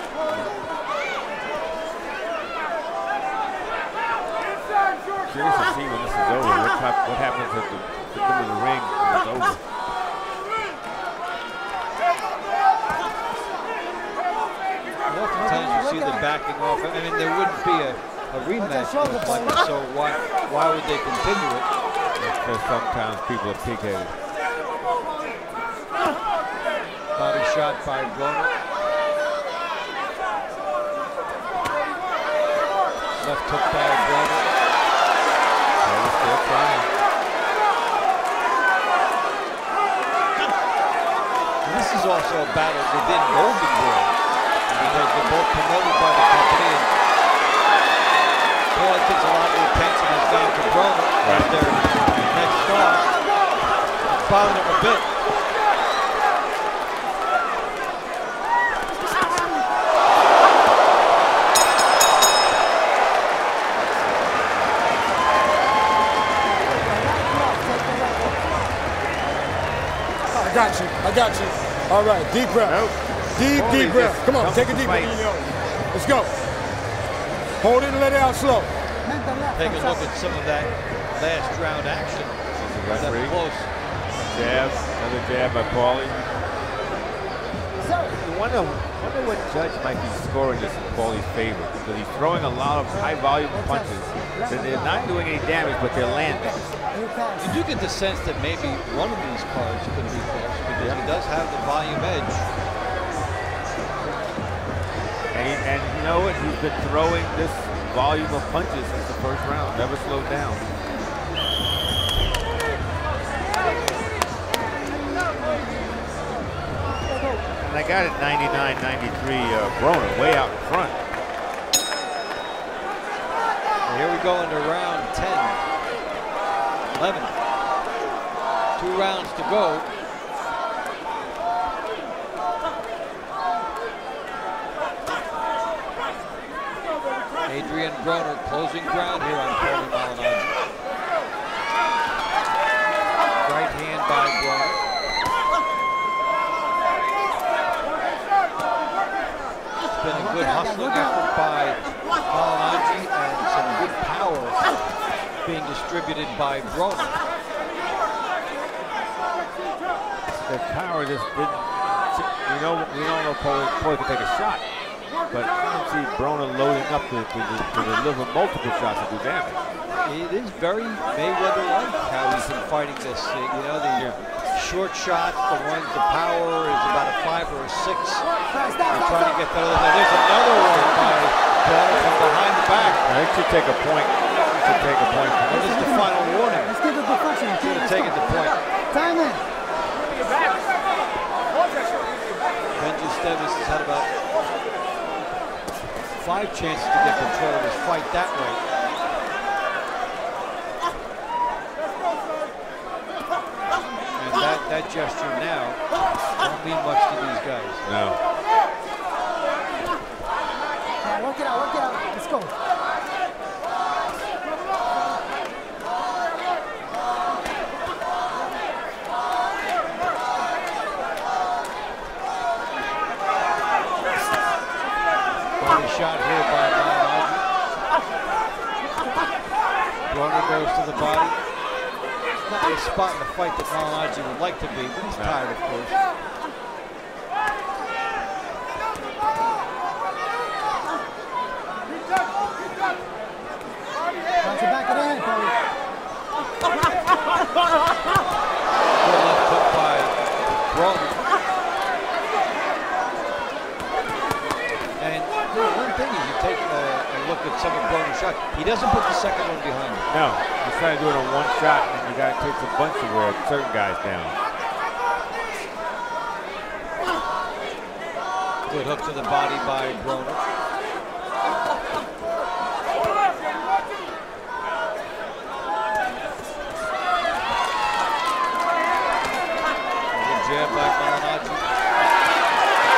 Curious to see when this is over, what, type, what happens at the, the end of the ring when it's over. And oftentimes you see the backing off. I mean, there wouldn't be a, a rematch, like, so why, why would they continue it? Because sometimes people are P K'd. Body shot by Broner. Left hook by Broner. This is also a battle within Golden Boy because they're both promoted by the company. Paulie thinks a lot of attention has gone to Broner right there. Next star, following him a bit. I got you, I got you. All right, deep breath. Nope. Deep, Paulie deep breath. Come on, take a deep breath. Let's go. Hold it and let it out slow. Take a look at some of that last round action. That's close. Jab, another jab by Paulie. You wonder I wonder what Judge might be scoring this in Paulie's favor, because he's throwing a lot of high-volume punches. So they're not doing any damage, but they're landing. You do get the sense that maybe one of these cards could be close, because yeah. he does have the volume edge. And, he, and you know what? He's been throwing this volume of punches since the first round. Never slowed down. I got it ninety-nine ninety-three, uh, Broner way out in front. Here we go into round ten, eleven. Two rounds to go. Adrien Broner closing ground here on Paulie Malignaggi. Right hand by Broner. Been a good hustling effort by Malignaggi and some good power being distributed by Broner. The power just didn't, you know, we don't know if Paulie could take a shot, but I don't see Broner loading up to, to, to deliver multiple shots to do damage. It is very Mayweather-like how he's been fighting this, you know, the short shot, the one, the power is about a five or a six. They're trying to get that other. There's another one by Broner from behind the back. Now it should take a point. It should take a point. This is the final warning. Let's give it the function. Should have taken the point. Time in. Benji Estevez has had about five chances to get control of his fight that way. That gesture now won't mean much to these guys. No. Now work it out, work it out. Let's go. Body shot here by Malignaggi. Broner goes to the body. Not a spot in the fight that Malignaggi would like to be, but he's no. tired, of course. Bounce it back in, Paulie. Good left hook by Broner. And you know, one thing is you take a, a look at some of Broner's shots. He doesn't put the second one behind him. No, he's trying to do it on one shot. You got to take a bunch of work, certain guys down. Good hook to the body by Broner. Good jab by Malignaggi.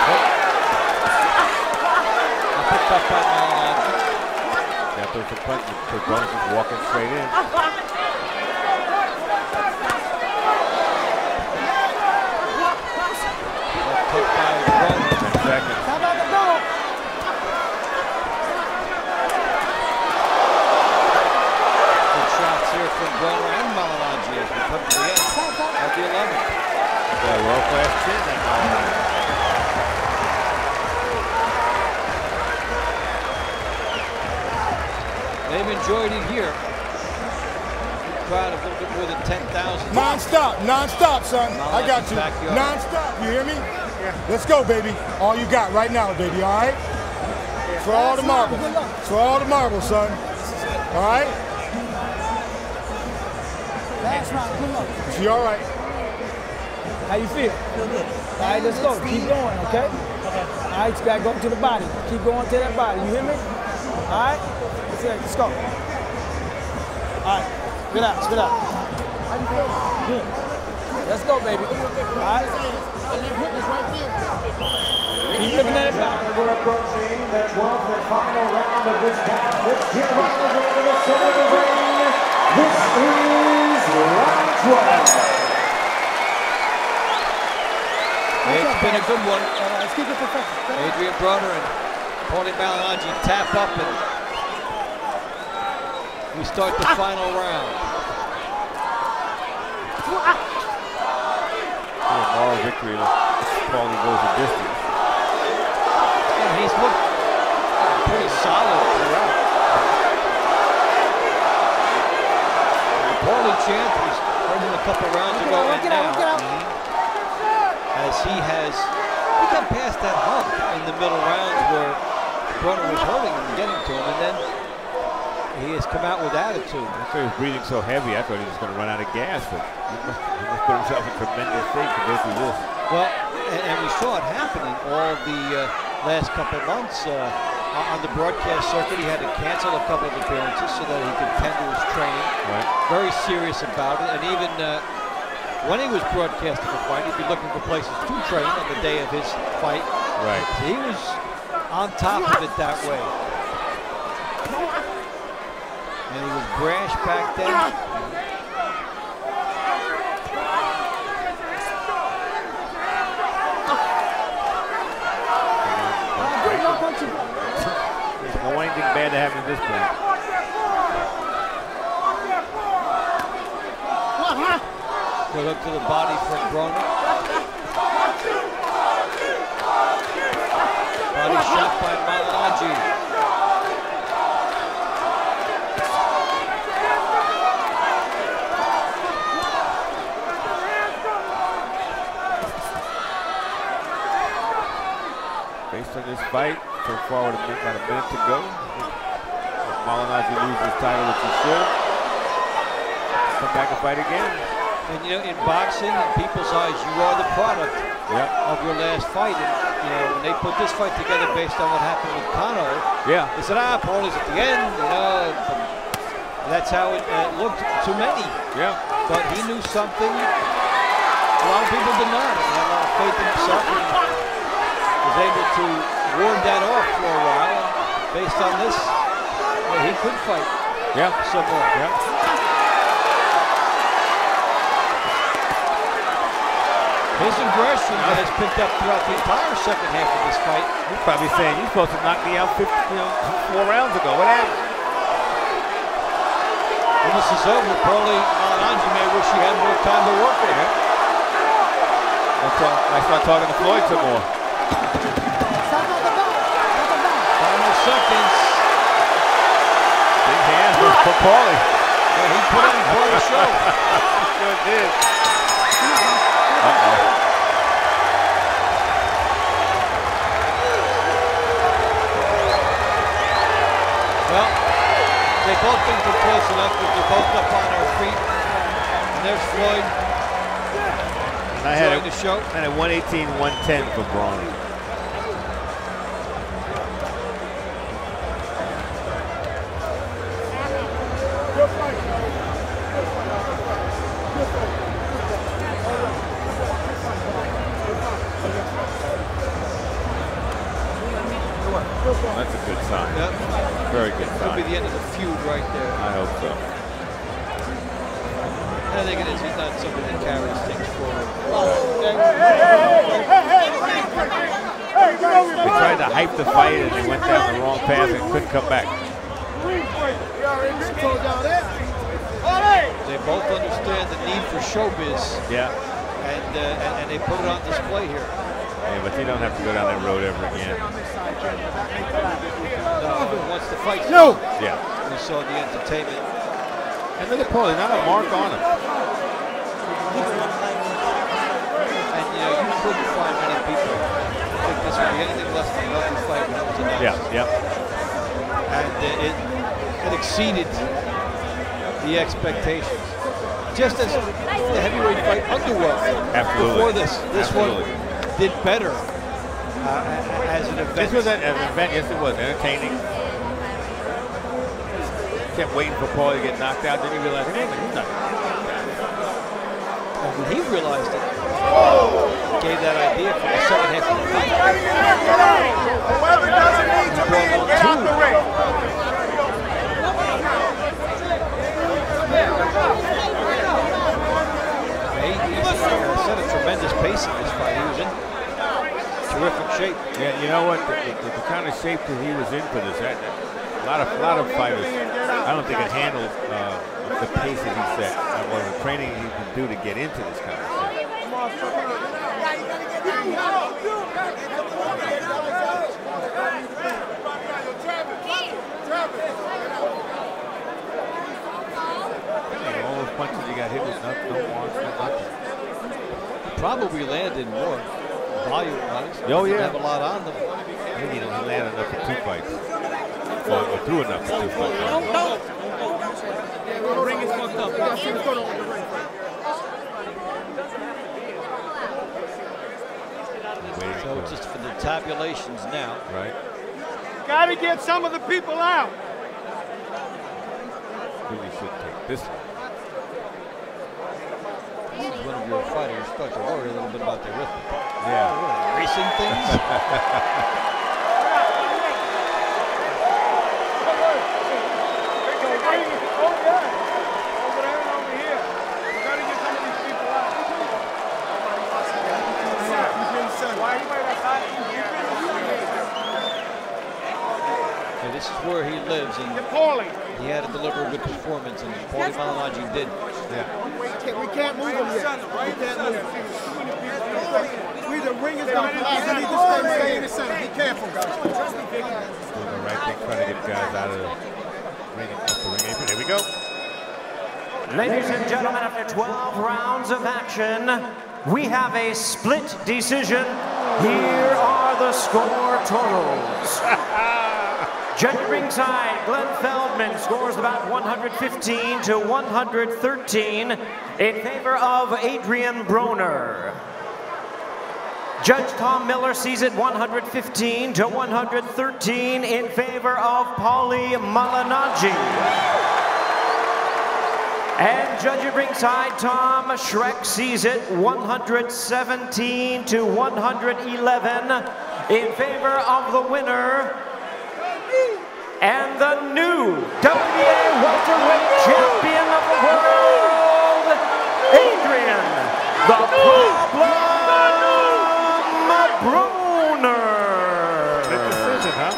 Hook. Picked up by Malignaggi. Got those two punches, because Broner's just walking straight in. Enjoyed it here. Crowd of a little bit more than ten thousand. Non-stop, non-stop, son. I got you. Non-stop, you hear me? Yeah. Let's go, baby. All you got right now, baby, all right? Yeah. For all the marbles. For all the marbles, son. All right? Last round, good luck. She all right? How you feel? Feel good. All right, let's go. Keep going, okay? Okay. All right, you gotta go up to the body. Keep going to that body, you hear me? All right? Let's go. All right, good out, good out. Good. Let's go, baby. All right. Keep looking at it back. We're approaching the twelfth and final round of this match. Let's get right over to the center of the ring. This is round twelve. It's been a good one. Let's keep it professional. Adrien Broner and Paulie Malignaggi tap up and we start the final round. A moral victory. Paulie goes a distance. he's looked pretty solid throughout. Paulie Champ was running a couple rounds ago right now. As he has, he got past that hump in the middle rounds where Broner was holding him and getting to him, and then he has come out with attitude. That's why he was breathing so heavy. I thought he was going to run out of gas, but he must, he must put himself in tremendous shape to go through this. Well, and, and we saw it happening all the uh, last couple of months uh, on the broadcast circuit. He had to cancel a couple of appearances so that he could tend to his training. Right. Very serious about it, and even uh, when he was broadcasting a fight, he'd be looking for places to train on the day of his fight. Right. So he was on top of it that way. And he was brash back then. There's no anything bad to happen at this point. Good look to the body from Broner. Body shot by Malignaggi. This fight, so far with about a minute to go. If Malignaggi loses his title, which he should, come back and fight again. And you know, in boxing, in people's eyes, you are the product yep. of your last fight. And you know, when they put this fight together based on what happened with Cotto, yeah, they said, ah, Paulie's at the end, you know, and that's how it uh, looked to many. Yeah. But he knew something a lot of people did not, and had a lot of faith in himself. And was able to ward that off for a while. Based on this, well, he could fight. Yeah, some more. Yeah. His aggression yeah. has picked up throughout the entire second half of this fight. He's probably saying, "You're supposed to knock me out fifty, you know, four rounds ago. What happened?" When this is over, Paulie Malignaggi may wish he had more time to work with him. I start talking to Floyd some more. Final seconds. Big hand for Paulie. Yeah, he put on for the show. Sure did. Uh oh. Well, they both think they're close enough because they're both up on our feet. And there's Floyd. I had, a, the show. I had a one eighteen one ten for Broner. Well, that's a good sign. Yep. Very good sign. It'll be the end of the feud right there. I hope so. I think it is. He's not something that carries things forward. They tried to hype the fight and they went down the wrong path and couldn't come back. They both understand the need for showbiz. Yeah. And, uh, and, and they put it on display here. Yeah, but they don't have to go down that road ever again. No, once the fight's no. Yeah. We saw the entertainment. And look at Paulie, not a mark on him. And you know, you couldn't find many people who think this would be anything less than a lovely fight when it was announced. Yeah, yep. And uh, it, it exceeded the expectations. Just as the heavyweight fight underwhelmed before this, this Absolutely. one did better uh, as an event. This was an event, yes it was, entertaining. Kept waiting for Paulie to get knocked out. Then he realized, hey, he's not knocked out. He realized it. Oh. Gave that idea for the second half of the fight. Whoever doesn't need to be in, get out the ring. He set a tremendous pace in this fight. He was in terrific shape. Yeah, you know what? The, the, the kind of shape that he was in for this, that, a lot of, lot of fighters, I don't think it handled uh, the pace that he set, or the training he can do to get into this kind of thing. Yeah, you gotta get down. punches he got hit with, not, no arms, no nothing. Probably landed more volume-wise. Oh, yeah. Have a lot on them. Maybe he didn't land enough for two fights. Or, or threw enough for two fights. No, no, no. The ring is fucked up. So it's just for the tabulations now. Right. Got to get some of the people out. Really should take this one. This is one of your fighters start to worry a little bit about the rhythm. Yeah. Oh, racing things. Oh, yeah. Over there and over here. We got to get some of these people out. Why anybody that's not in here? And this is where he lives. In Paulie. He had to deliver a good performance, and Paulie Malignaggi did. Yeah. We can't move him yet. We can't move him. We the ring is going to fly. We need this thing stay in the center. Be careful, guys. Doing the right thing, trying to get guys out of the ring and off the ring apron. Here we go. Ladies and gentlemen, after twelve rounds of action, we have a split decision. Here are the score totals. Judge ringside, Glenn Feldman scores about one hundred fifteen to one hundred thirteen in favor of Adrien Broner. Judge Tom Miller sees it one hundred fifteen to one hundred thirteen in favor of Paulie Malignaggi. And judge at ringside, Tom Schreck sees it one hundred seventeen to one hundred eleven in favor of the winner, and the new W B A welterweight champion of the world, Adrien the Problem Broner. Good decision, huh?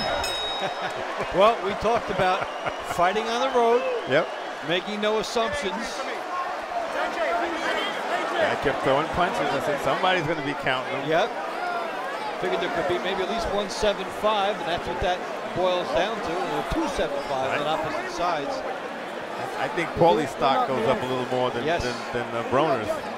Well, we talked about fighting on the road, yep, making no assumptions. I kept throwing punches. I said, somebody's going to be counting them. Yep. Figured there could be maybe at least one seventy-five, and that's what that boils down to, two seventy-five on opposite sides. I think Paulie's stock goes up a little more than, yes. than, than uh, Broner's.